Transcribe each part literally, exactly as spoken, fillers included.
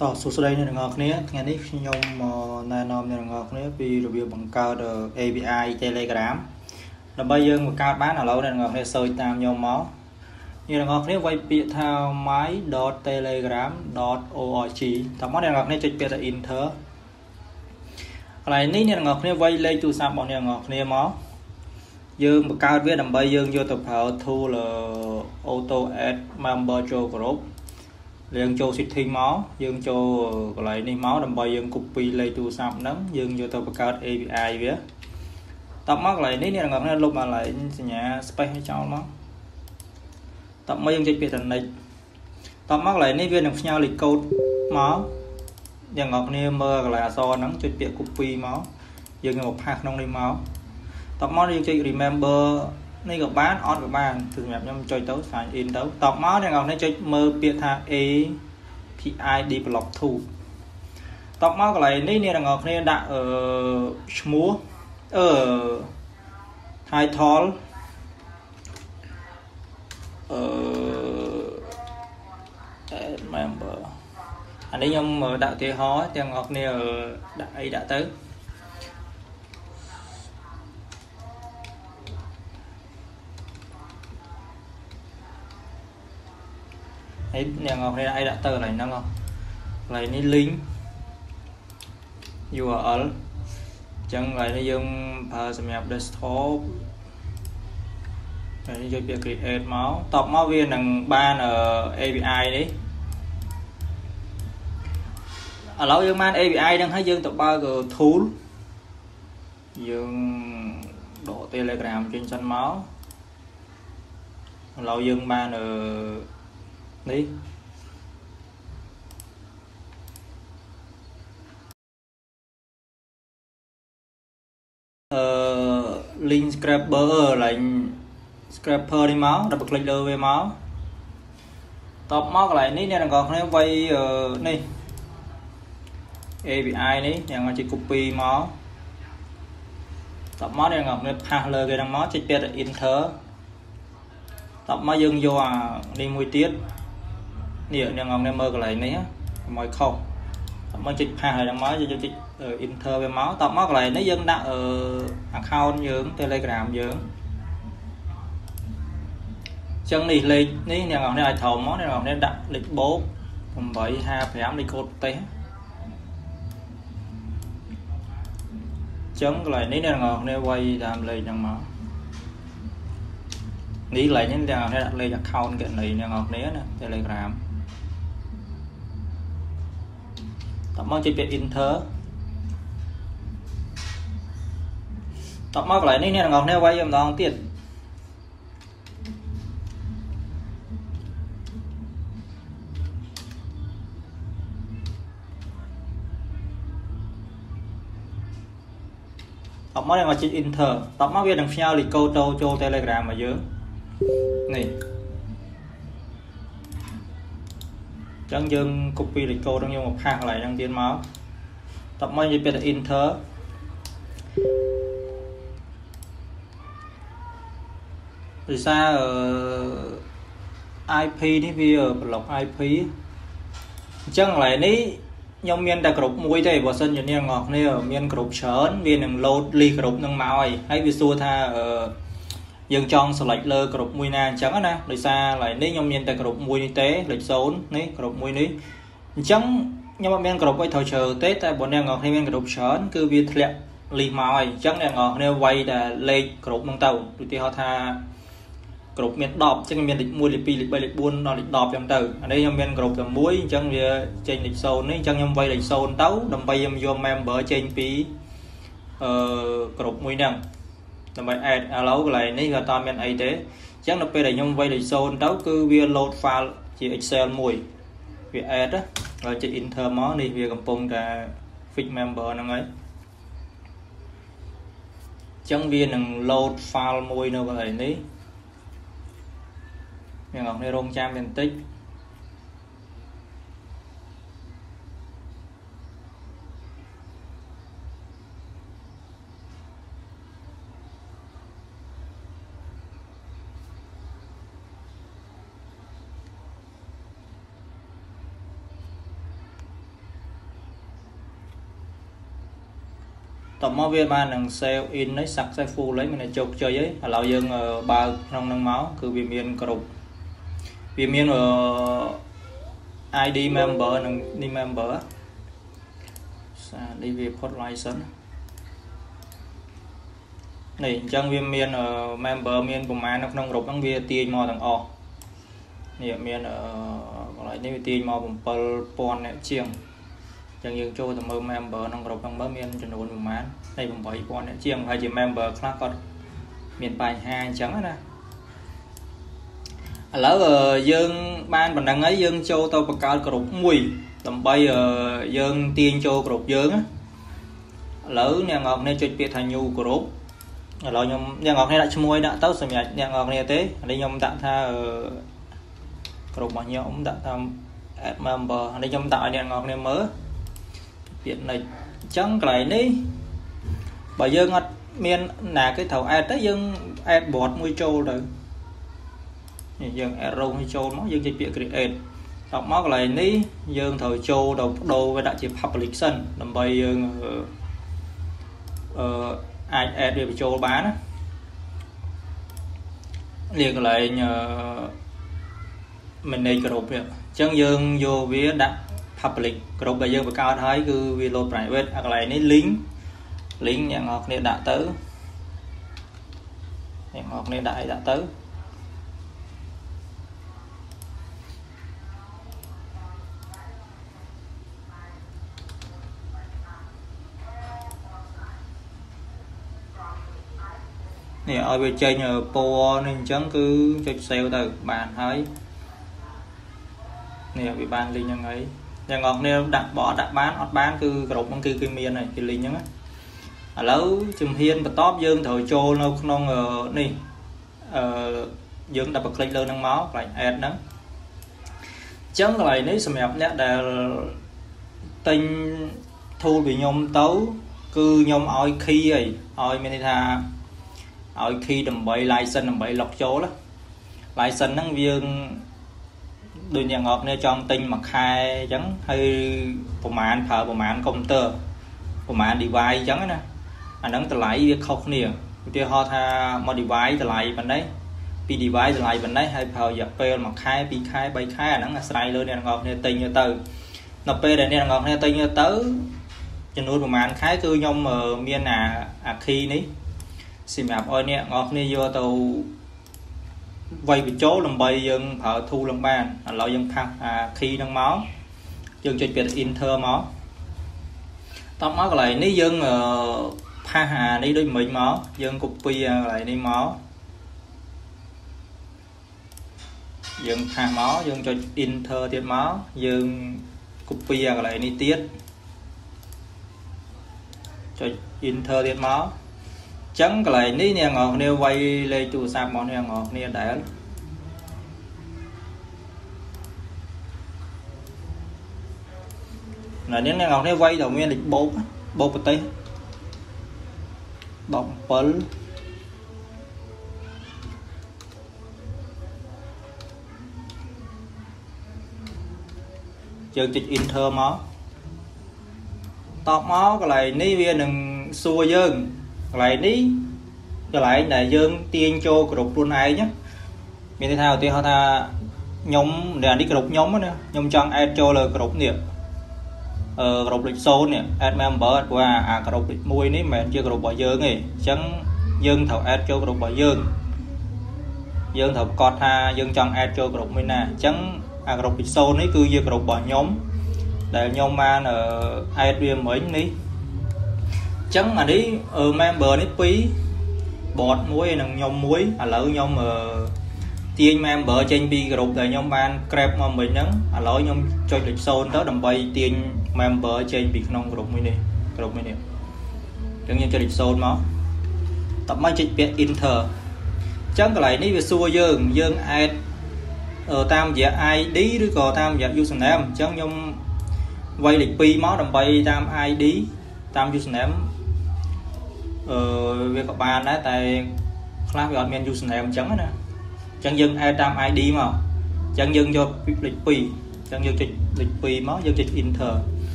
Tỏ số số đây nên ngọc nè, nghe đấy nhom na nom nên ngọc nè vì review bằng cao được a pê i Telegram. Là bây giờ một cao bán ở lâu nên ngọc nè sôi tam nhom máu. Như ngọc nè quay bị thao máy dot telegram dot org. Tỏ máu nên ngọc nè chụp beta inter. Lại ní nên ngọc nè quay lấy tu sạp bọn nên ngọc nè máu. Dương một cao viết đầm bây dương vô tập hợp thu là auto add member cho group. Liên cho setting máu, dương cho lại đi máu đầm bây dương copy lấy tu sạp nấm dương vô tập hợp a pê i viết. Tập mắc lại ní nên ngọc nè lúc mà lại nhà space hay cháu máu. Tập mấy dương dịch biệt thành này. Tập mắc lại ní viên đồng nhau lịch code máu. Dương ngọc nè mơ là so nắng cho biệt copy máu. Dương một hạt nông đi máu. Tập máu đi chơi remember này các bạn on các bạn thử mẹ nhóm chơi tấu phải in tấu tập máu này ngọc này chơi mơ biệt tha e pi develop thu tập máu cái này này là ngọc này đã ở múa ở hai thol ở member anh ấy nhóm đã thế hóa thì ngọc này đã ấy đã tới ấy nhà ngọc này ai đã tờ này năng không này ní link u a lờ chẳng lại nó dùng pha xem nhập desktop này cho việc create máu tập máu viên đằng ba là a pê i đấy ở lâu dương man a pê i đang thấy dương tập ba rồi tool dương độ telegram trên sân máu lâu dương ba là đi ờ, link scraper là scraper đi máu đập click đưa về máu top máu lại ní nên là còn nếu vay uh, này a pê i ní nhà nó chỉ copy máu top máu này ngọc nên pha lơ cái đằng máu chỉ biết là enter top máu dương vô à đi mùi tiết nhiều nhà ngọc này mơ cái này nè mọi không mọi chích hai hồi đang mới cho chích inter về máu tập máu lại nó dân đã ở account dưỡng telegram dưỡng chân đi lên ní nhà ngọc này ai thầu máu này ngọc này đặt lịch bố tầm bảy hai phải ám đi cột té chấn lại ní nhà ngọc này quay làm lên đang máu ní lại những nhà ngọc này đặt lên account cái này nhà ngọc này nè telegram tập máu chơi việc inter tập máu lại nên là ngọc neo quay em đó tiền tập máu này mà chơi inter tập máu viên đằng sau thì câu trâu cho telegram mà dưới này chẳng dừng copy lịch cô đang dùng một hàng lại đang tiến máu tập mới như là inter rồi xa uh, i pê đi vì ở lọc i pê chẳng lại ní nhóm miền đặc group muối thì bỏ sân như này ngọt này ở miền group chớn viên đừng load li group nâng máu ấy hãy vì xua tha uh, dương trong select lơ group mui na chẳng nè rồi xa lại ní nhóm miền tại group mui tế lịch số ní group mui ní chẳng nhóm bạn miền group quay thầu chờ tết tại bọn em ngọc hay miền group sớm cứ việc lẹ lì mỏi chẳng này ngọc nêu quay là lên group mang tàu tụi thì họ tha group miền đọp chẳng miền lịch mui lịch pi lịch bay lịch buôn nó lịch đọp trong từ ở đây nhóm miền group là muối chẳng về trên lịch số ní chẳng nhóm quay lịch số tấu đồng bay em vô member trên pi group mui nè tầm bảy ad lâu lại ní là toàn miền ấy thế chắc là p để nhom vay để zone đấu cứ via load file chỉ excel mùi via ad á rồi chỉ enter máu đi via cầm pung là fix member năng ấy chẳng via năng load file mùi đâu có thể ní miền ngọc này rong cham miền tích tầm máu viên ban đằng sale in lấy sạc sai phu lấy mình là chụp chơi ấy lão dân ba trong nâng máu cứ vì miền cột vì miền ở ai đi member nâng đi member đi về post license này chân viên miền ở member miền của má nông nông rục nông viên tiền mò thằng o này miền ở lại đây tiền mò vùng pearl pond nè chiềng chẳng những chỗ tầm mơ member nông rộp nông mơ miền trên đồn vùng mán đây vùng bảy con này chiêm hai chỉ member khác còn miền bài hai chẳng nè lỡ dương ban mình đang ấy dương châu tàu bạc cao cột mùi tầm bay dương tiên châu cột dương lỡ nhà ngọc này chơi biệt thành nhu cột lỡ nhà ngọc này đã môi đã tấu sầm nhạt nhà ngọc này thế đây nhom đã tha cột bao nhiêu cũng đã tham member đây nhom tạo nhà ngọc này mới chuyện này chẳng cái này bởi dương ngặt miền là cái thầu ai tới dương ai bọt môi trâu rồi dương ai râu hay trâu nó dương chỉ việc create đọc móc lại ní dương thầu trâu đầu đầu với đại diện public sân làm bây dương ai ai về trâu bán liền lại nhờ mình đây cái đồ việc chẳng dương vô với đặt public group bây giờ và cao thái cứ video private hoặc là những link link nhà ngọc nên đã tới nhà ngọc nên đại đã tới thì ở bên trên nhờ po nên chẳng cứ cho sale từ bạn thấy nè bị ban link như ấy nhà ngọc nêu đặt bỏ đặt bán hoặc bán cứ group bằng kia kia miền này kia linh nhá à lâu chùm hiên và top dương thổi trô lâu không ngờ này dương đặt bật click lên nâng máu lại ad đó chấm lại nếu xem nhạc nhé để tinh thu bị nhôm tấu cứ nhôm oi khi ấy oi mình tha oi khi đầm bậy license đầm bậy lọc chỗ đó license nâng viên đôi nhà ngọc này trong tinh mặc hai trắng hay bộ màn thở bộ màn công tơ bộ màn đi vai trắng nè anh đóng từ lại việc khóc liền tiêu hoa tha mà đi vai từ lại bên đấy pi đi vai từ lại bên đấy hay thở giật pê mặc hai pi khai bay khai anh đóng là sai luôn nhà ngọc này tinh như từ nó pê để nhà ngọc này tinh như tứ cho nuôi bộ màn khai cứ nhom ở miền à à khi ní xì mạp ôi nè ngọc này vô tàu vay bị chỗ làm bay dân thợ thu làm ban là dân thăng à, khi đang máu dân chơi biệt inter máu tao máu lại ní dân uh, pha hà ní đôi mình máu dân copy lại ní máu dân pha máu dân chơi inter tiết máu dân copy lại ní tiết chơi inter tiết máu chấn cái này ní nhà ngọc nêu quay lên chùa sạp món nhà ngọc nêu để là đến nhà ngọc nêu quay đầu nguyên lịch bốn bốn bát tây bọc phấn chơi trịch inter máu tọt máu cái này ní viên đừng xua dương lại đi lại là dương tiên cho cột luôn ai nhé mình thao thì họ ta nhóm để đi cột nhóm nữa nhóm trong ai cho là cột nghiệp cột lịch số nè ad member qua cột lịch mui ní mẹ chưa cột bỏ dương này chẳng dương thầu ad cho cột bỏ dương dương thầu cột ha dương trong ad cho cột mình nè chẳng cột lịch số ní cứ dương cột bỏ nhóm để nhóm man ở ad mới ní chẳng mà đi ở member đi phí bọt muối là nhom muối à lỡ nhom ở tiền member trên bi group để nhom ban crep mà mình nắng à lỡ nhom chơi lịch sơn tới đầm bay tiền member trên bi non group mình đi group mình đi chẳng như chơi lịch sơn máu tập mấy chuyện biệt inter chẳng cái này ní về xua dương dương ai ở tam giả ai đi đứa cò tam giả username chẳng nhom quay lịch pi máu đầm bay tam ai đi tam username về các bạn đấy tại class gọi men username trắng nè chẳng dừng ai tam id mà chẳng dừng cho lịch pi chẳng dừng cho lịch pi máu dừng cho inter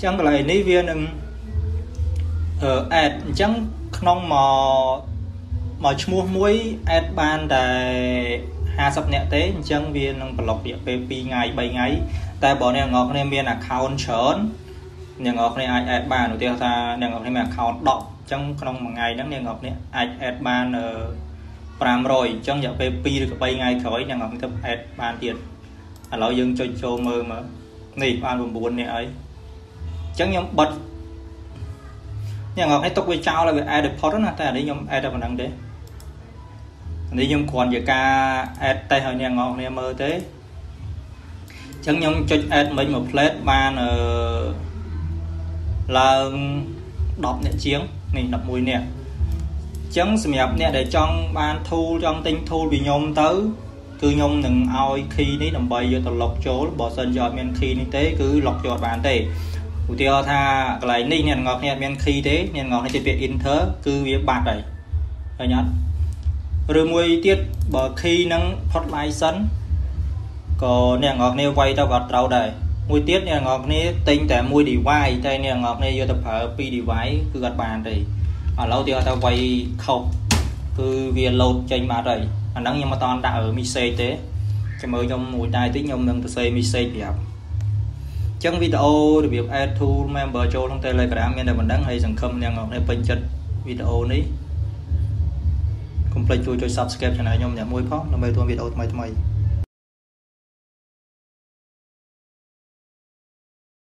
chẳng cái này ní viên đừng ad chẳng không mà mà mua muối ad ban tại hà sập nhẹ tế chẳng viên năng block địa pê pê ngày bảy ngày tại bọn này ngọc này miền account chớn nhà ngọc này ai ad ban đầu tiên ta nhà ngọc này mà account đọc chẳng không một ngày đó nhà ngọc này ai ad ban làm rồi chẳng giờ pê pê được bảy ngày thôi nhà ngọc này ad ban tiền lão dân chơi chơi mơ mà này ban buồn này ấy chẳng nhóm bật nhà ngọc thấy tục với trao là về ad post đó ta để nhóm ad bằng đằng đấy để nhóm còn giờ ca ad tay hồi nhà ngọc này mơ thế chẳng nhóm cho ad mình một plate ban là đọc nhẹ chiến mình đọc mùi nè chẳng xem nhập nè để trong ban thu trong tinh thu bị nhóm tới cứ nhông đừng ai khi ní đầm bay vô tàu lọc chỗ bỏ sân giọt men khi ní tế cứ lọc giọt bàn tê cụ tiêu tha lại ní nè ngọt nè men khi thế nè ngọt hay việc in thớ cứ việc bạt này rồi nhá rồi mùi tiết bỏ khi nắng thoát lại sân còn nè ngọt nè quay tao bật đầu đời mùi tiết nè ngọt nè tinh tại mùi đi vai tay nè ngọt nè vô tập hợp pi đi vái cứ gật bàn thì ở lâu tiêu tao quay không cứ việc lột trên mà rồi anh à, nhưng mà toàn đã ở mi xây thế cái mới trong mùi tai tí nhông đang xây mi xây đẹp trong video được việc add to member cho trong Telegram nên là mình đăng hay rằng không nha ngọc để bên chân video này complete cho subscribe cho này nhông nhà môi phóng là mấy tuần video mày mày